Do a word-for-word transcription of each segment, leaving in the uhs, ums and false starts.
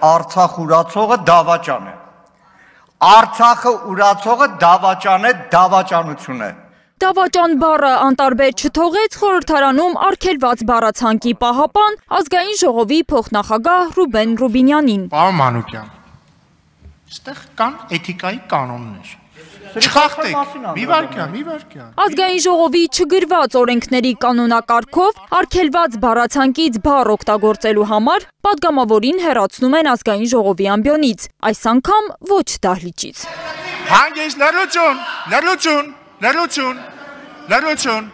Արցախ ուրացողը դավաճան է, Արցախը ուրացողը դավաճան է, դավաճանություն է։ Դավաճան բառը անտարբեր չթողեց խորհրդարանում արգելված բառացանկի պահապան ազգային ժողովի փոխնախագահ Ռուբեն Ռուբինյանին։ Պարոն Մանուկյան, այստեղ կան էթիկայի կանոններ։ Չխախտեք, մի վարքյան, մի վարքյան։ Ազգային ժողովի չգրված օրենքների կանոնակարգով արգելված բառացանկից բառ օգտագործելու համար պատգամավորին հեռացնում են ազգային ժողովի ամբիոնից, այս անգամ ոչ դահլիճից։ Հանգիստ, ներողություն, ներողություն, ներողություն, ներողություն։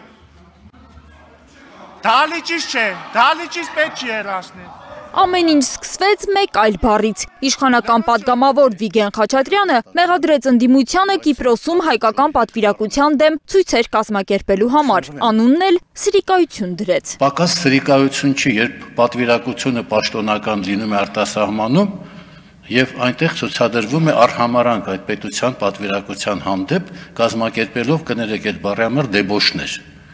Դահլիճից չէ, դահլիճից պետք չի հեռացնել։ Ամեն ինչ սկսվեց մեկ այլ բառից։ Իշխանական պատգամավոր Վիգեն Խաչատրյանը մեղադրեց ընդդիմությանը Կիպրոսում հայկական պատվիրակության դեմ ցույցեր կազմակերպելու համար, անունն էլ սրիկայություն դրեց։ Պակաս սրիկայություն չի, երբ պատվիրակությունը պաշտոնական լինում է արտասահմանում և այնտեղ ցուցադրվում է արհամարանք այդ պետության պատվիրակության հանդեպ կազմակերպելով, կներեք այդ բառը, դեբոշներ։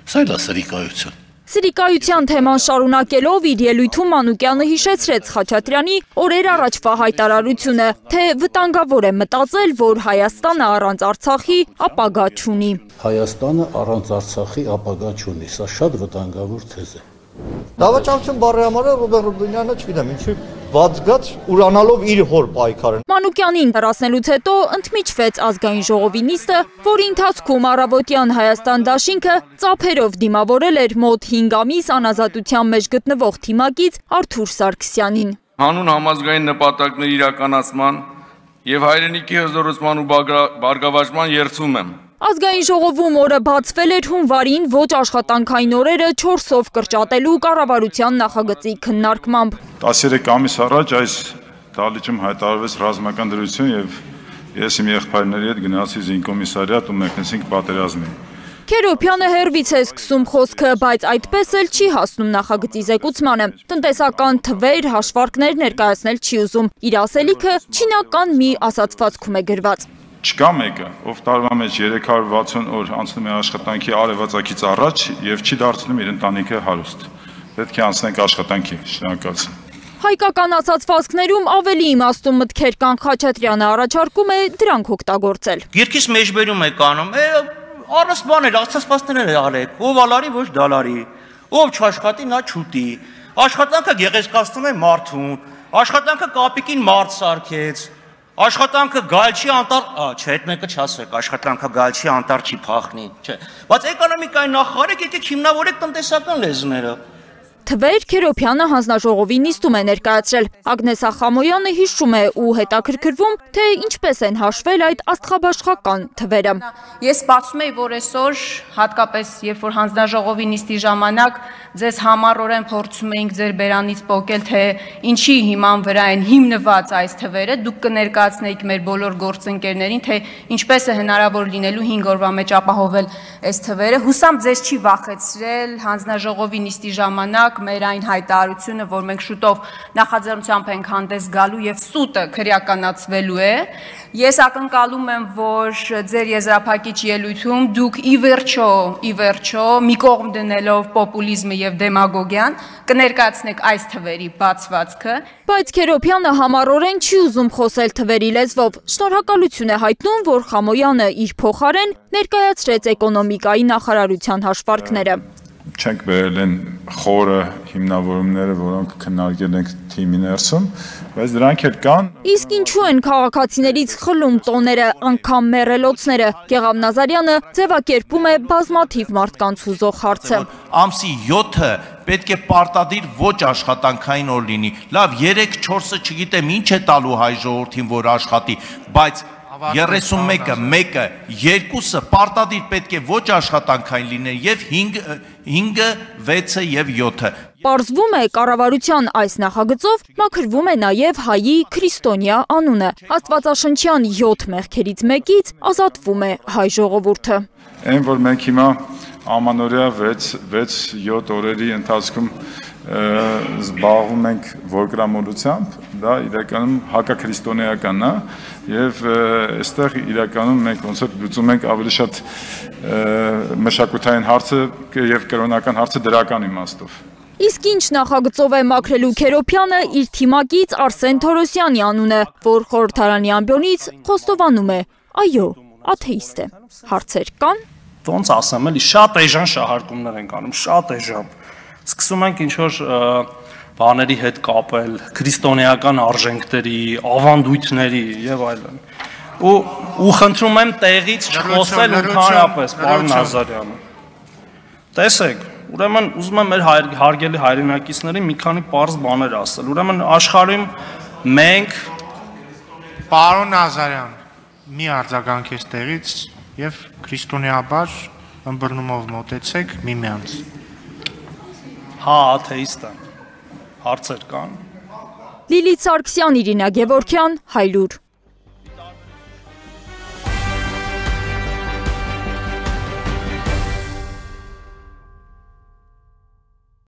Սա էլ է սրիկայություն։ Սրիկայության թեման շարունակելով իր ելույթում Մանուկյանը հիշեցրեց Խաչատրյանի օրեր առաջվա հայտարարությունը, թե վտանգավոր է մտածել, որ Հայաստանը առանց Արցախի ապագա չունի։ Հայաստանը առանց Արցախի ապագա չունի, սա շատ վտանգավոր թեզ է։ Դավաճանություն բառի համար Ռուբեն Ռուբինյանը չգիտեմ ինչի վազգաց ուրանալով իր հոր պայքարը։ Մանուկյանին հեռացնելուց հետո ընդմիջվեց ազգային ժողովի նիստը, որի ընթացքում առավոտյան Հայաստան դաշինքը ծափերով դիմավորել էր մոտ հինգ ամիս անազատության մեջ գտնվող թիմակից Arthur Sargsyanին։ Հանուն համազգային նպատակների իրականացման եւ հայրենիքի հզորացման ու բարգավաճման երդվում եմ։ Ազգային ժողովում օրը բացվել էր հունվարին ոչ աշխատանքային օրերը չորսով կրճատելու կառավարության նախագծի քննարկմամբ։ տասներեք ամիս առաջ այս դահլիճում հայտարարվեց ռազմական դրություն եւ ես իմ եղբայրների հետ գնացի զինկոմիսարիատ ու մեկնեցինք պատերազմին։ Քերոփյանը հերվից է սկսում խոսքը, բայց այդպես էլ չի հասնում նախագծի զեկուցմանը։ Տնտեսական թվեր, հաշվարկներ ներկայացնել չի ուզում։ Իր ասելիքը չինական մի ասացվածքում է գրված։ Չկա մեկը, ով տարվա մեջ երեք հարյուր վաթսուն օր անցնում է աշխատանքի արևածագից առաջ եւ չի դարձնում իր ընտանիքը հարուստ։ Պետք է անցնենք աշխատանքի, շնորհակալություն։ Հայկական ասացվածքներում ավելի իմաստուն մտքեր կան, Խաչատրյանը առաջարկում է դրանք օգտագործել։ Երկրից մեջբերում է կանում, առանց բաներ ասացվածքներ արեք, ով ալարի ոչ դալարի, ով չաշխատի նա չուտի։ Աշխատանքը գեղեցկացնում է մարդուն, աշխատանքը կապիկին մարդ սարքեց։ Աշխատանքը գալչի անտար, չէ, այդ մեկը չասեք, աշխատանքը գալչի անտար չի փախնի, չէ, բայց էկոնոմիկայի նախարարեք եկեք հիմնավորեք տնտեսական լեզուները։ Թվեր Քերոփյանը հանձնաժողովի նիստում է ներկայացրել։ Agnesa Khamoyan-ը հիշում է ու հետաքրքրվում, թե ինչպես են հաշվել այդ աստղաբաշխական թվերը։ Ես սպասում եի, որ այսօր, հատկապես երբ որ հանձնաժողովի նիստի ժամանակ ձեզ համառորեն փորձում էինք ձեր բերանից պոկել, թե ինչի հիման վրա են հիմնված այս թվերը, դուք կներկայացնեիք մեր բոլոր գործընկերներին, թե ինչպես է հնարավոր լինելու հինգ օրվա մեջ ապահովել այս թվերը։ Հուսամ ձեզ չի վախեցրել հանձնաժողովի նիստի ժամանակ մեր այն հայտարարությունը, որ մենք շուտով նախաձեռնությամբ ենք հանդես գալու եւ սուտը քրեականացվելու է։ Ես ակնկալում եմ, որ ձեր եզրափակիչ ելույթում դուք ի վերջո, ի վերջո մի կողմ դնելով պոպուլիզմը եւ դեմագոգիան, կներկայացնեք այս թվերի բացվածքը։ Բայց Քերոփյանը համառորեն չի ուզում խոսել թվերի լեզվով։ Շնորհակալություն է հայտնում, որ Խամոյանը իր փոխարեն ներկայացրեց էկոնոմիկայի նախարարության հաշվարկները։ Չենք բերել են խորը հիմնավորումները, որոնք քննարկել ենք թիմի ներսում, բայց դրանք էլ կան։ Իսկ ինչու են քաղաքացիներից խլում տոները, անգամ մեռելոցները։ Գեղամ Մանուկյանը ձևակերպում է բազմաթիվ մարդկանց հուզող հարցը։ Ամսի յոթը պետք է պարտադիր ոչ աշխատանքային օր լինի։ Լավ, երեք-չորսը չգիտեմ ինչ է տալու հայ ժողովրդին, որ աշխատի, բայց երեսուն մեկը, մեկը, երկուսը պարտադիր պետք է ոչ աշխատանքային լինեն եւ հինգը, վեցը եւ յոթը։ Պարզվում է, կառավարության այս նախագծով մաքրվում է նաեւ հայի քրիստոնյա անունը։ Աստվածաշնչյան յոթ մեղքերից մեկից ազատվում է հայ ժողովուրդը։ Այն որ մենք հիմա ամանորյա վեց-յոթ օրերի ընթացքում զբաղվում ենք որգրամոլությամբ, դա իրականում հակաքրիստոնեական է եւ այստեղ իրականում մենք ոնց որ լուծում ենք ավելի շատ մշակութային հարցը եւ կրոնական հարցը դրական իմաստով։ Իսկ ինչ նախագծով է մաքրելու Քերոփյանը իր թիմակից Արսեն Թորոսյանի անունը, որ խորհրդարանի ամբիոնից խոստովանում է, այո, աթեիստ է։ Հարցեր կան։ Ոնց ասեմ, էլի շատ էժան շահարկումներ ենք անում, շատ էժան։ Սկսում ենք ինչ որ բաների հետ կապել, քրիստոնեական արժեքների, ավանդույթների եւ այլն։ Ու ու խնդրում եմ տեղից չխոսել ընդհանրապես, պարոն Ազարյան։ Տեսեք, ուրեմն ուզում եմ մեր հարգելի հայրենակիցներին մի քանի պարզ բաներ ասել։ Ուրեմն աշխարհում մենք պարոն Ազարյան մի արձագանք էստեղից եւ քրիստոնեաբար ըմբռնումով մոտեցեք միմյանց։ Հա, աթեիստ եմ։ Հարցեր կան։ Լիլիթ Սարգսյան, Իրինա Գևորգյան, Հայլուր։